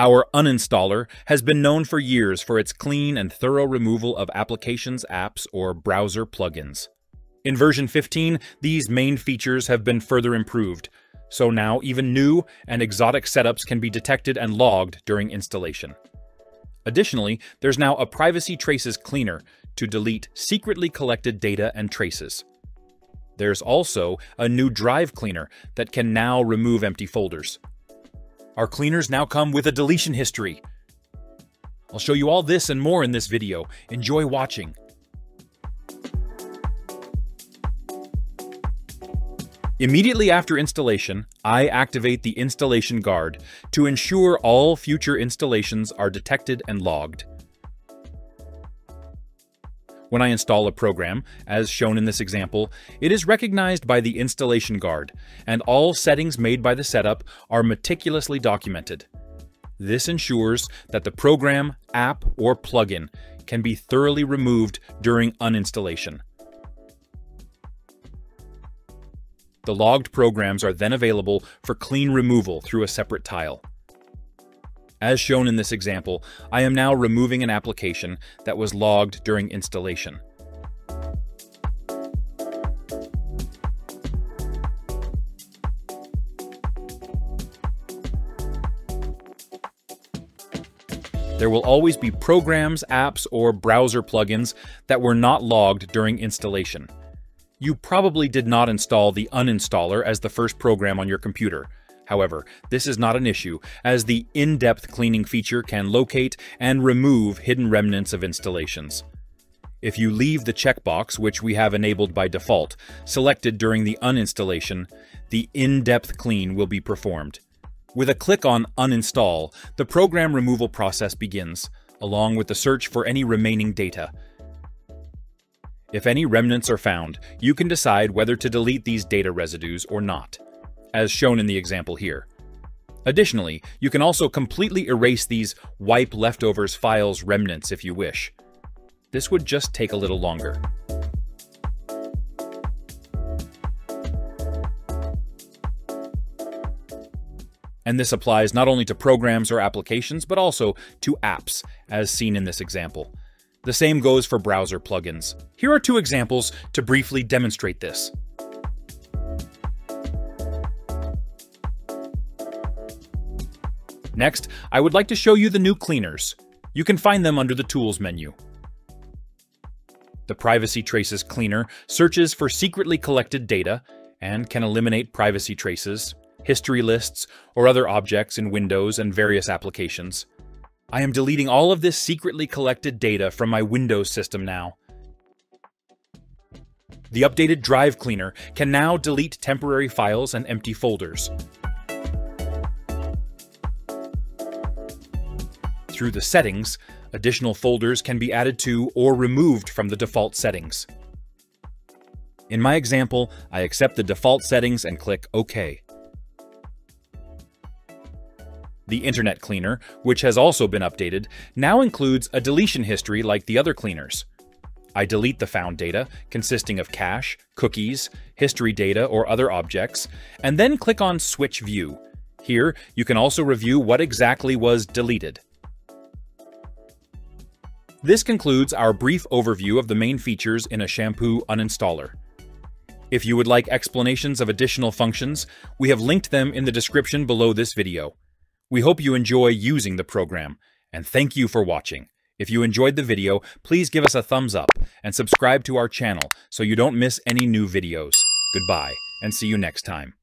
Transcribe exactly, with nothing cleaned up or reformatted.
Our uninstaller has been known for years for its clean and thorough removal of applications, apps, or browser plugins. In version fifteen, these main features have been further improved, so now even new and exotic setups can be detected and logged during installation. Additionally, there's now a privacy traces cleaner to delete secretly collected data and traces. There's also a new drive cleaner that can now remove empty folders. Our cleaners now come with a deletion history. I'll show you all this and more in this video. Enjoy watching. Immediately after installation, I activate the installation guard to ensure all future installations are detected and logged. When I install a program, as shown in this example, it is recognized by the installation guard, and all settings made by the setup are meticulously documented. This ensures that the program, app, or plugin can be thoroughly removed during uninstallation. The logged programs are then available for clean removal through a separate tile. As shown in this example, I am now removing an application that was logged during installation. There will always be programs, apps, or browser plugins that were not logged during installation. You probably did not install the uninstaller as the first program on your computer. However, this is not an issue, as the in-depth cleaning feature can locate and remove hidden remnants of installations. If you leave the checkbox, which we have enabled by default, selected during the uninstallation, the in-depth clean will be performed. With a click on Uninstall, the program removal process begins, along with the search for any remaining data. If any remnants are found, you can decide whether to delete these data residues or not, as shown in the example here. Additionally, you can also completely erase these wipe leftovers files remnants if you wish. This would just take a little longer. And this applies not only to programs or applications, but also to apps, as seen in this example. The same goes for browser plugins. Here are two examples to briefly demonstrate this. Next, I would like to show you the new cleaners. You can find them under the Tools menu. The Privacy Traces Cleaner searches for secretly collected data and can eliminate privacy traces, history lists, or other objects in Windows and various applications. I am deleting all of this secretly collected data from my Windows system now. The updated Drive Cleaner can now delete temporary files and empty folders. Through the settings, additional folders can be added to or removed from the default settings. In my example, I accept the default settings and click OK. The Internet Cleaner, which has also been updated, now includes a deletion history like the other cleaners. I delete the found data, consisting of cache, cookies, history data, or other objects, and then click on Switch View. Here, you can also review what exactly was deleted. This concludes our brief overview of the main features in Ashampoo UnInstaller. If you would like explanations of additional functions, we have linked them in the description below this video. We hope you enjoy using the program, and thank you for watching. If you enjoyed the video, please give us a thumbs up and subscribe to our channel so you don't miss any new videos. Goodbye, and see you next time.